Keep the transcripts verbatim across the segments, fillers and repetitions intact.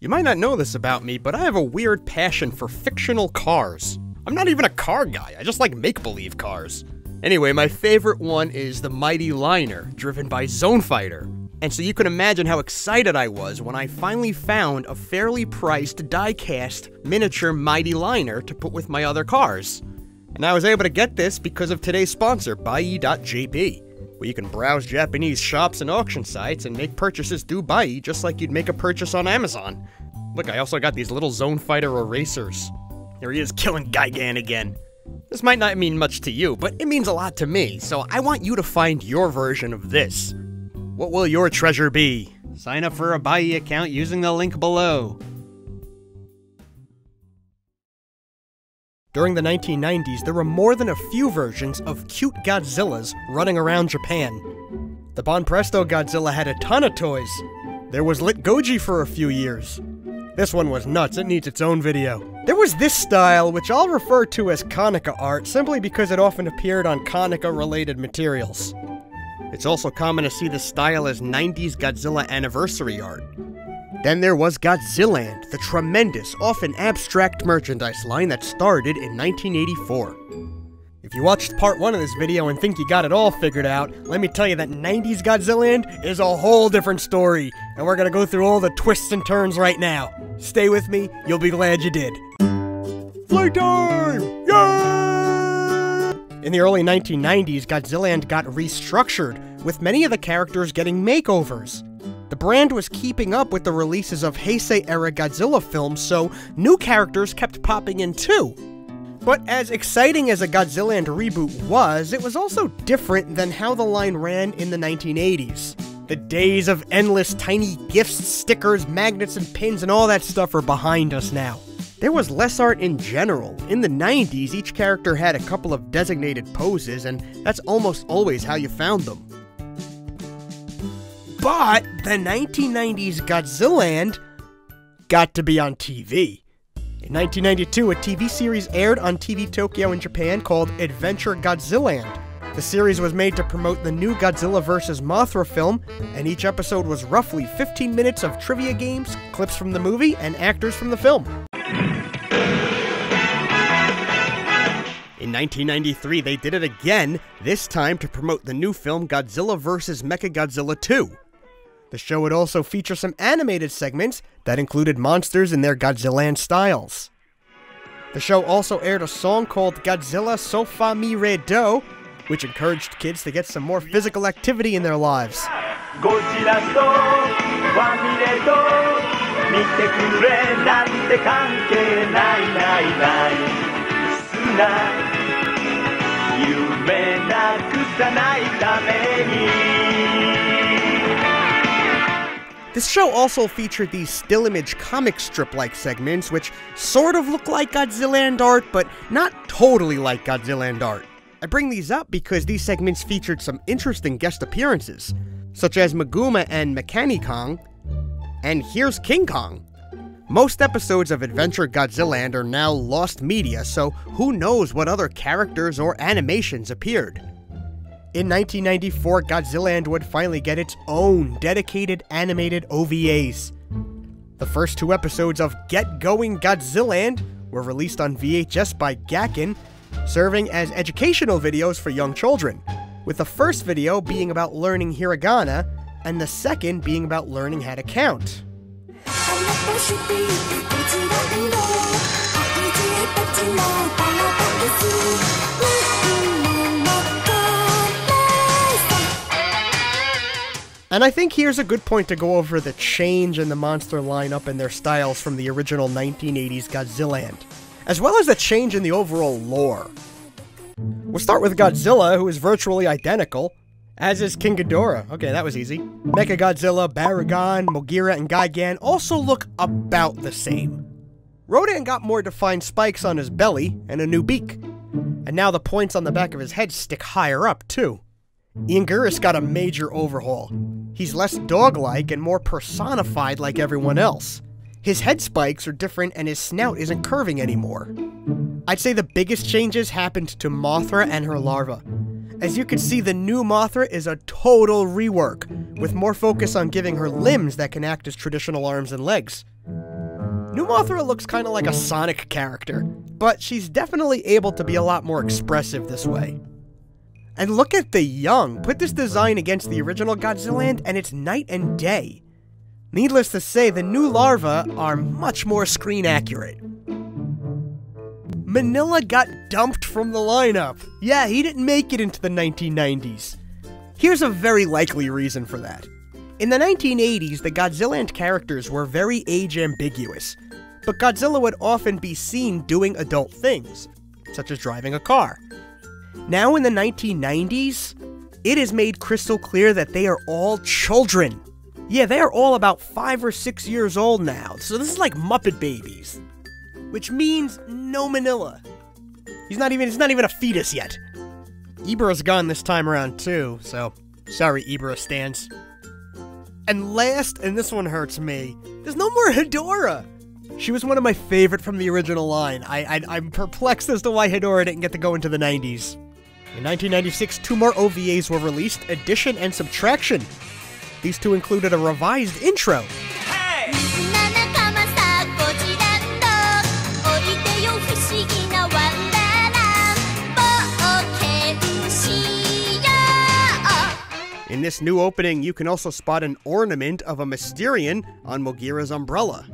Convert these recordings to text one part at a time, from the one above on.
You might not know this about me, but I have a weird passion for fictional cars. I'm not even a car guy, I just like make-believe cars. Anyway, my favorite one is the Mighty Liner, driven by Zone Fighter. And so you can imagine how excited I was when I finally found a fairly priced die-cast miniature Mighty Liner to put with my other cars. And I was able to get this because of today's sponsor, buyee dot J P, where you can browse Japanese shops and auction sites and make purchases through Buyee just like you'd make a purchase on Amazon. Look, I also got these little Zone Fighter erasers. There he is, killing Gigan again. This might not mean much to you, but it means a lot to me, so I want you to find your version of this. What will your treasure be? Sign up for a Buyee account using the link below. During the nineteen nineties, there were more than a few versions of cute Godzillas running around Japan. The Banpresto Godzilla had a ton of toys. There was Lit Goji for a few years. This one was nuts, it needs its own video. There was this style, which I'll refer to as Konica art, simply because it often appeared on Konica-related materials. It's also common to see this style as nineties Godzilla anniversary art. Then there was Godzilland, the tremendous, often abstract merchandise line that started in nineteen eighty-four. If you watched part one of this video and think you got it all figured out, let me tell you that nineties Godzilland is a whole different story, and we're gonna go through all the twists and turns right now. Stay with me, you'll be glad you did. Playtime! Yeah! In the early nineteen nineties, Godzilland got restructured, with many of the characters getting makeovers. The brand was keeping up with the releases of Heisei-era Godzilla films, so new characters kept popping in too. But as exciting as a Godzilland reboot was, it was also different than how the line ran in the nineteen eighties. The days of endless tiny gifts, stickers, magnets, and pins and all that stuff are behind us now. There was less art in general. In the nineties, each character had a couple of designated poses, and that's almost always how you found them. But the nineteen nineties Godzilland got to be on T V. In nineteen ninety-two, a T V series aired on T V Tokyo in Japan called Adventure Godzilland. The series was made to promote the new Godzilla versus. Mothra film, and each episode was roughly fifteen minutes of trivia games, clips from the movie, and actors from the film. In nineteen ninety-three, they did it again, this time to promote the new film Godzilla versus. Mechagodzilla two. The show would also feature some animated segments that included monsters in their Godzilland styles. The show also aired a song called Godzilla So Fa Mi Re Do, which encouraged kids to get some more physical activity in their lives. Godzilla So Fa Mi Re Do, mite kure nante kanke nai nai nai, tsunai, yume nakusanai tame ni. This show also featured these still-image comic strip-like segments, which sort of look like Godzilland art, but not totally like Godzilland art. I bring these up because these segments featured some interesting guest appearances, such as Megumi and Mechani-Kong, and Here's King Kong. Most episodes of Adventure Godzilland are now lost media, so who knows what other characters or animations appeared. In nineteen ninety-four, Godzilland would finally get its own dedicated animated O V As. The first two episodes of Get Going Godzilland were released on V H S by Gakken, serving as educational videos for young children, with the first video being about learning hiragana, and the second being about learning how to count. And I think here's a good point to go over the change in the monster lineup and their styles from the original nineteen eighties Godzilland, as well as the change in the overall lore. We'll start with Godzilla, who is virtually identical, as is King Ghidorah. Okay, that was easy. Mechagodzilla, Baragon, Mogira, and Gigan also look about the same. Rodan got more defined spikes on his belly and a new beak. And now the points on the back of his head stick higher up, too. Inguris got a major overhaul. He's less dog-like and more personified like everyone else. His head spikes are different and his snout isn't curving anymore. I'd say the biggest changes happened to Mothra and her larva. As you can see, the new Mothra is a total rework, with more focus on giving her limbs that can act as traditional arms and legs. New Mothra looks kind of like a Sonic character, but she's definitely able to be a lot more expressive this way. And look at the young! Put this design against the original Godzilland and it's night and day. Needless to say, the new larvae are much more screen accurate. Manila got dumped from the lineup! Yeah, he didn't make it into the nineteen nineties. Here's a very likely reason for that. In the nineteen eighties, the Godzilland characters were very age-ambiguous, but Godzilla would often be seen doing adult things, such as driving a car. Now in the nineteen nineties, it is made crystal clear that they are all children. Yeah, they are all about five or six years old now, so this is like Muppet Babies. Which means no Manila. He's not even, he's not even a fetus yet. Ibara's gone this time around too, so sorry Ibara stands. And last, and this one hurts me, there's no more Ghidorah! She was one of my favorite from the original line. I, I, I'm perplexed as to why Ghidorah didn't get to go into the nineties. In nineteen ninety-six, two more O V As were released, Addition and Subtraction. These two included a revised intro. Hey! In this new opening, you can also spot an ornament of a Mysterion on Mogira's umbrella.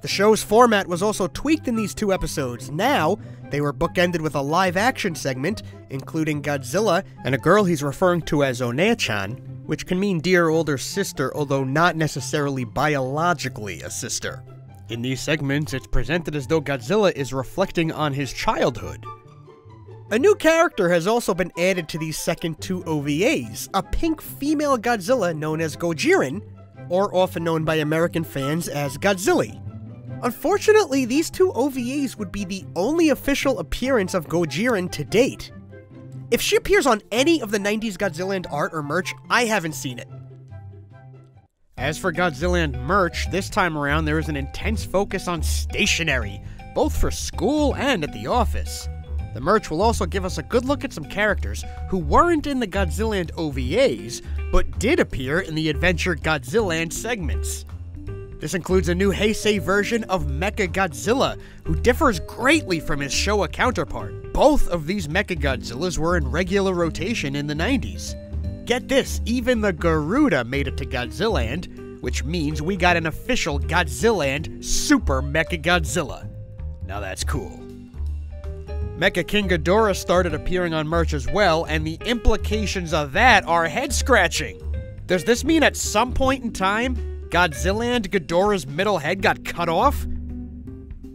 The show's format was also tweaked in these two episodes. Now, they were bookended with a live-action segment, including Godzilla and a girl he's referring to as Onee-chan, which can mean dear older sister, although not necessarily biologically a sister. In these segments, it's presented as though Godzilla is reflecting on his childhood. A new character has also been added to these second two O V As, a pink female Godzilla known as Gojiran, or often known by American fans as Godzilla. Unfortunately, these two O V As would be the only official appearance of Gojiran to date. If she appears on any of the nineties Godzilland art or merch, I haven't seen it. As for Godzilland merch, this time around there is an intense focus on stationery, both for school and at the office. The merch will also give us a good look at some characters who weren't in the Godzilland O V As, but did appear in the Adventure Godzilland segments. This includes a new Heisei version of Mechagodzilla, who differs greatly from his Showa counterpart. Both of these Mechagodzillas were in regular rotation in the nineties. Get this, even the Garuda made it to Godzilland, which means we got an official Godzilland Super Mechagodzilla. Now that's cool. Mecha King Ghidorah started appearing on merch as well, and the implications of that are head-scratching. Does this mean at some point in time, Godzilland Ghidorah's middle head got cut off?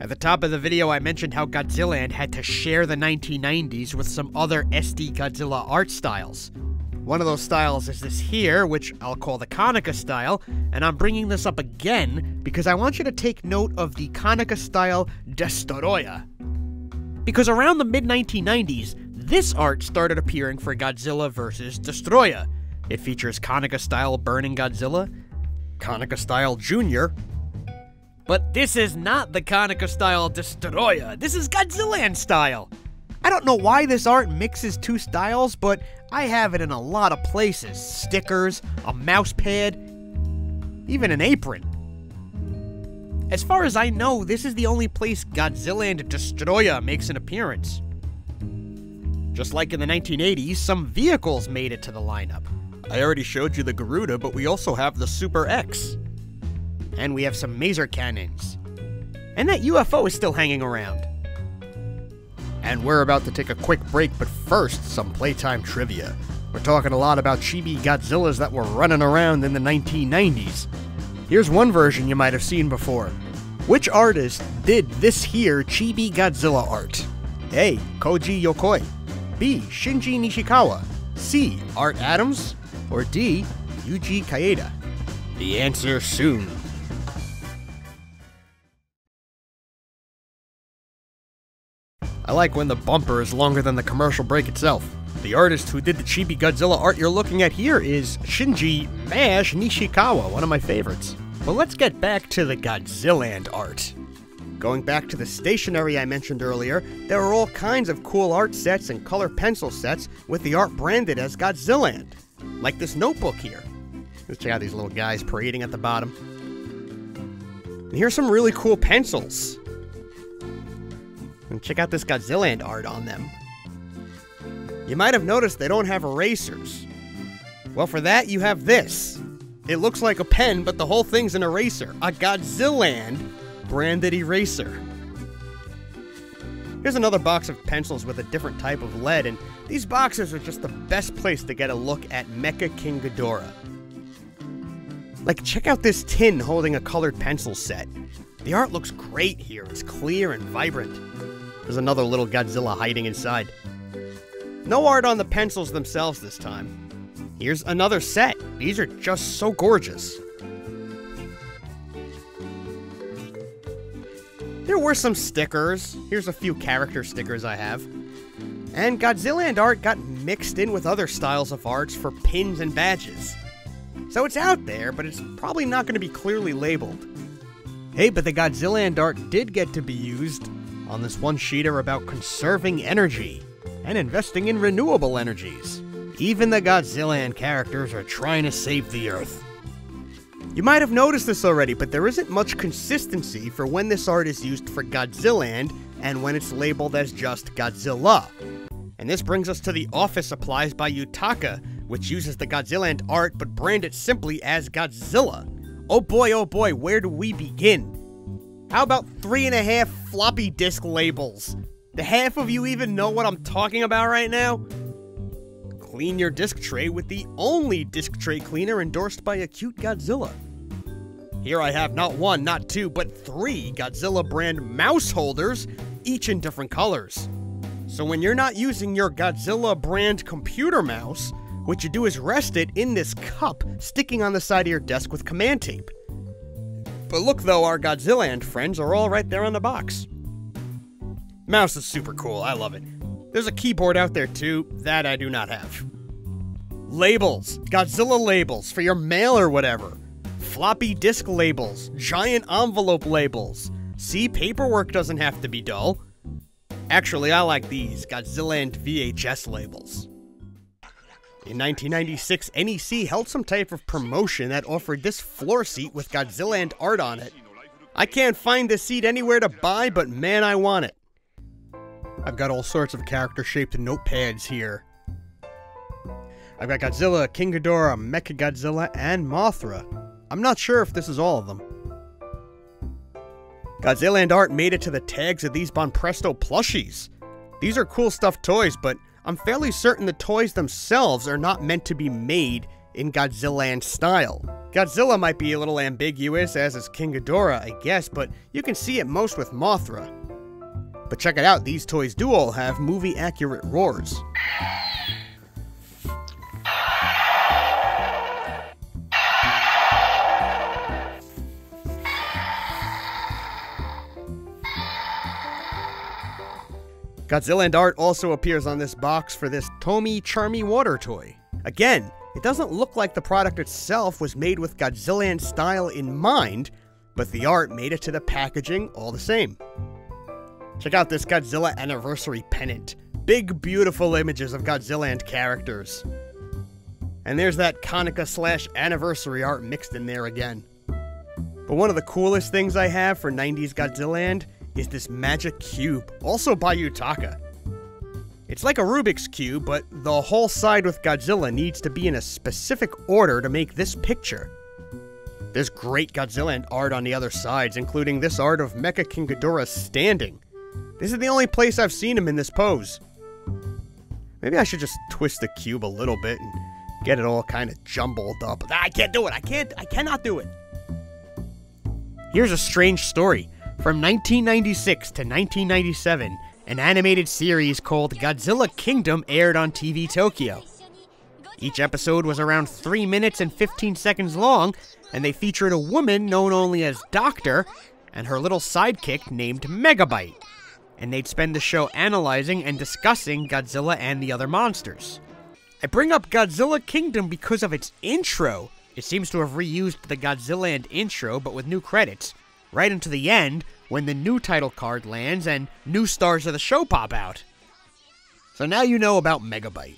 At the top of the video, I mentioned how Godzilland had to share the nineteen nineties with some other S D Godzilla art styles. One of those styles is this here, which I'll call the Konica style, and I'm bringing this up again because I want you to take note of the Konica style Destoroyah. Because around the mid nineteen nineties, this art started appearing for Godzilla versus. Destoroyah. It features Konica-style Burning Godzilla, Konica-style Junior. But this is not the Konica-style Destoroyah, this is Godzilland-style! I don't know why this art mixes two styles, but I have it in a lot of places. Stickers, a mouse pad, even an apron. As far as I know, this is the only place Godzilland Destoroyah makes an appearance. Just like in the nineteen eighties, some vehicles made it to the lineup. I already showed you the Garuda, but we also have the Super X. And we have some Maser cannons. And that U F O is still hanging around. And we're about to take a quick break, but first, some playtime trivia. We're talking a lot about Chibi Godzillas that were running around in the nineteen nineties. Here's one version you might have seen before. Which artist did this here Chibi Godzilla art? A. Koji Yokoi, B. Shinji Nishikawa, C. Art Adams, or D. Yuji Kaeda? The answer soon. I like when the bumper is longer than the commercial break itself. The artist who did the Chibi Godzilla art you're looking at here is Shinji Mash Nishikawa, one of my favorites. But let's get back to the Godzilland art. Going back to the stationery I mentioned earlier, there are all kinds of cool art sets and color pencil sets with the art branded as Godzilland. Like this notebook here. Let's check out these little guys parading at the bottom. And here's some really cool pencils. And check out this Godzilland art on them. You might have noticed they don't have erasers. Well, for that, you have this. It looks like a pen, but the whole thing's an eraser. A Godzilland branded eraser. Here's another box of pencils with a different type of lead, and these boxes are just the best place to get a look at Mecha King Ghidorah. Like, check out this tin holding a colored pencil set. The art looks great here. It's clear and vibrant. There's another little Godzilla hiding inside. No art on the pencils themselves this time. Here's another set. These are just so gorgeous. There were some stickers. Here's a few character stickers I have. And Godzilland art got mixed in with other styles of arts for pins and badges. So it's out there, but it's probably not going to be clearly labeled. Hey, but the Godzilland art did get to be used on this one-sheeter about conserving energy and investing in renewable energies. Even the Godzilland characters are trying to save the Earth. You might have noticed this already, but there isn't much consistency for when this art is used for Godzilland and when it's labeled as just Godzilla. And this brings us to the office supplies by Yutaka, which uses the Godzilland art but brand it simply as Godzilla. Oh boy, oh boy, where do we begin? How about three and a half floppy disk labels? The half of you even know what I'm talking about right now? Clean your disc tray with the only disc tray cleaner endorsed by a cute Godzilla. Here I have not one, not two, but three Godzilla brand mouse holders, each in different colors. So when you're not using your Godzilla brand computer mouse, what you do is rest it in this cup sticking on the side of your desk with command tape. But look though, our Godzilland friends are all right there on the box. Mouse is super cool, I love it. There's a keyboard out there too, that I do not have. Labels, Godzilla labels for your mail or whatever. Floppy disk labels, giant envelope labels. See, paperwork doesn't have to be dull. Actually, I like these, Godzilland V H S labels. In nineteen ninety-six, N E C held some type of promotion that offered this floor seat with Godzilland art on it. I can't find this seat anywhere to buy, but man, I want it. I've got all sorts of character-shaped notepads here. I've got Godzilla, King Ghidorah, Mechagodzilla, and Mothra. I'm not sure if this is all of them. Godzilland art made it to the tags of these Banpresto plushies. These are cool stuffed toys, but I'm fairly certain the toys themselves are not meant to be made in Godzilland style. Godzilla might be a little ambiguous, as is King Ghidorah, I guess, but you can see it most with Mothra. But check it out, these toys do all have movie-accurate roars. Godzilland art also appears on this box for this Tomy Charmy Water toy. Again, it doesn't look like the product itself was made with Godzilland style in mind, but the art made it to the packaging all the same. Check out this Godzilla anniversary pennant. Big, beautiful images of Godzilland characters. And there's that Konica slash anniversary art mixed in there again. But one of the coolest things I have for nineties Godzilland is this magic cube, also by Yutaka. It's like a Rubik's Cube, but the whole side with Godzilla needs to be in a specific order to make this picture. There's great Godzilland art on the other sides, including this art of Mecha King Ghidorah standing. This is the only place I've seen him in this pose. Maybe I should just twist the cube a little bit and get it all kind of jumbled up. I can't do it. I can't. I cannot do it. Here's a strange story. From nineteen ninety-six to nineteen ninety-seven, an animated series called Godzilla Kingdom aired on T V Tokyo. Each episode was around three minutes and fifteen seconds long, and they featured a woman known only as Doctor and her little sidekick named Megabyte. And they'd spend the show analyzing and discussing Godzilla and the other monsters. I bring up Godzilla Kingdom because of its intro. It seems to have reused the Godzilland intro, but with new credits, right into the end when the new title card lands and new stars of the show pop out. So now you know about Megabyte.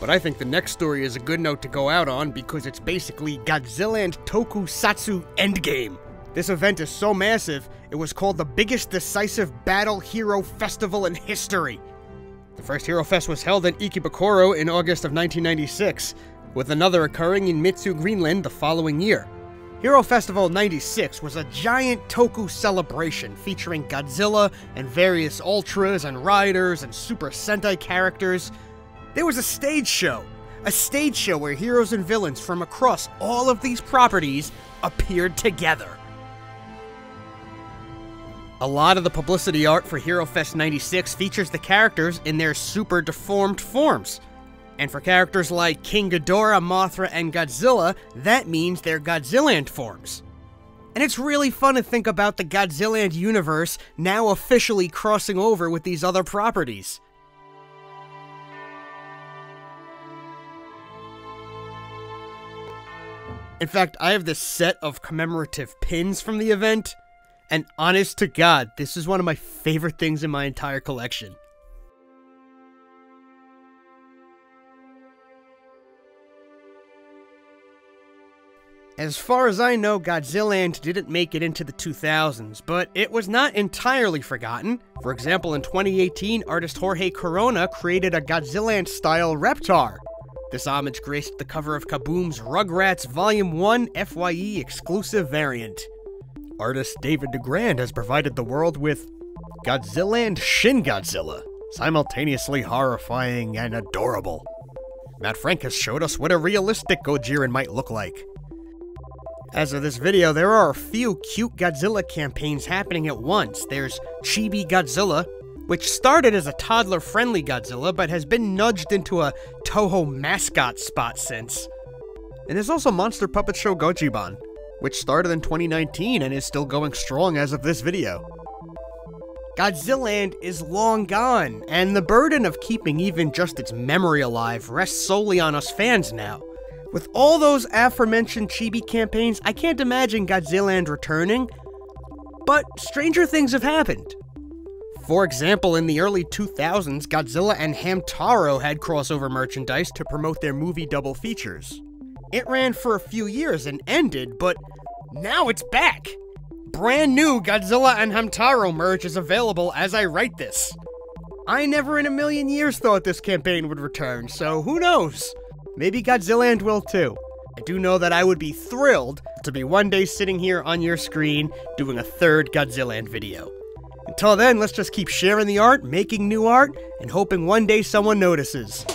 But I think the next story is a good note to go out on because it's basically Godzilla and Tokusatsu Endgame. This event is so massive, it was called the biggest decisive battle hero festival in history. The first Hero Fest was held in Ikebukuro in August of nineteen ninety-six, with another occurring in Mitsue, Greenland the following year. Hero Festival ninety-six was a giant toku celebration featuring Godzilla and various ultras and riders and Super Sentai characters. There was a stage show, a stage show where heroes and villains from across all of these properties appeared together. A lot of the publicity art for Hero Fest ninety-six features the characters in their super deformed forms. And for characters like King Ghidorah, Mothra, and Godzilla, that means their Godzilland forms. And it's really fun to think about the Godzilland universe now officially crossing over with these other properties. In fact, I have this set of commemorative pins from the event. And honest to God, this is one of my favorite things in my entire collection. As far as I know, Godzilland didn't make it into the two thousands, but it was not entirely forgotten. For example, in twenty eighteen, artist Jorge Corona created a Godzilland-style Reptar. This homage graced the cover of Kaboom's Rugrats Volume one F Y E exclusive variant. Artist David DeGrand has provided the world with Godzilla and Shin Godzilla, simultaneously horrifying and adorable. Matt Frank has showed us what a realistic Gojiran might look like. As of this video, there are a few cute Godzilla campaigns happening at once. There's Chibi Godzilla, which started as a toddler-friendly Godzilla, but has been nudged into a Toho mascot spot since. And there's also Monster Puppet Show Gojiban, which started in twenty nineteen and is still going strong as of this video. Godzilland is long gone, and the burden of keeping even just its memory alive rests solely on us fans now. With all those aforementioned chibi campaigns, I can't imagine Godzilland returning, but stranger things have happened. For example, in the early two thousands, Godzilla and Hamtaro had crossover merchandise to promote their movie double features. It ran for a few years and ended, but now it's back! Brand new Godzilla and Hamtaro merch is available as I write this. I never in a million years thought this campaign would return, so who knows? Maybe Godzilland will too. I do know that I would be thrilled to be one day sitting here on your screen doing a third Godzilland video. Until then, let's just keep sharing the art, making new art, and hoping one day someone notices.